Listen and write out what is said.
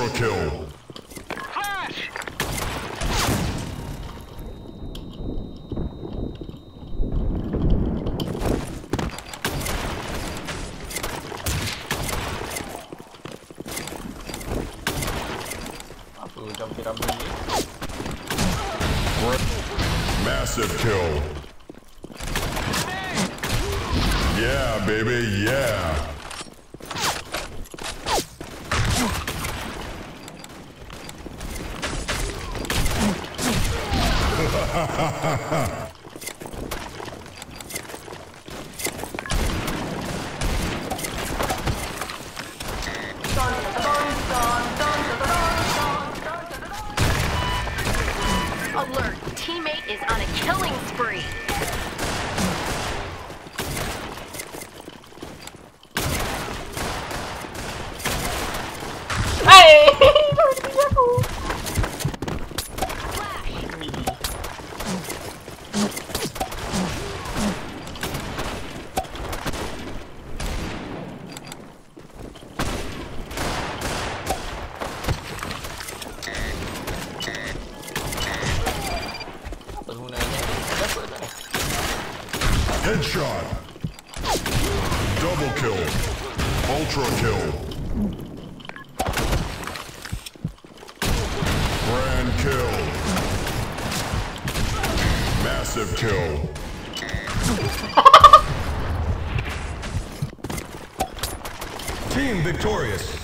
Ultra kill. Flash! Massive kill. Yeah, baby, yeah. Alert, teammate is on a killing spree. Headshot. Double kill. Ultra kill. Grand kill. Massive kill. Team victorious.